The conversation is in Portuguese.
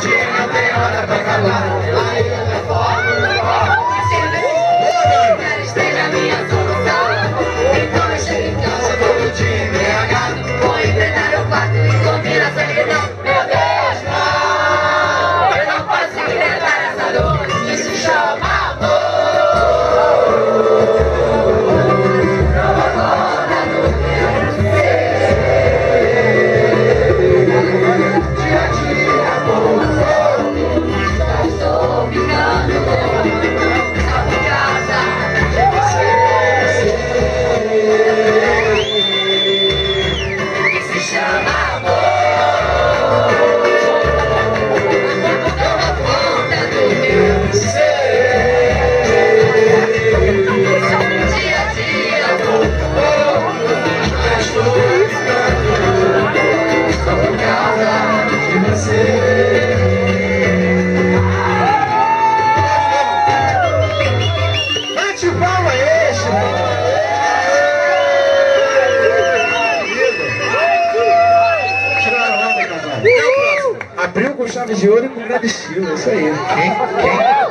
dia não tem hora pra acabar. Aí eu me foco no corpo, se nem eu quero esteja a minha solução. Então eu chego em casa todo dia embriagado, vou enfrentar o fato e comer a solidão. Meu Deus, não, eu não posso enfrentar essa dor que se chama com chave de ouro e com grande estilo, é isso aí. Quem?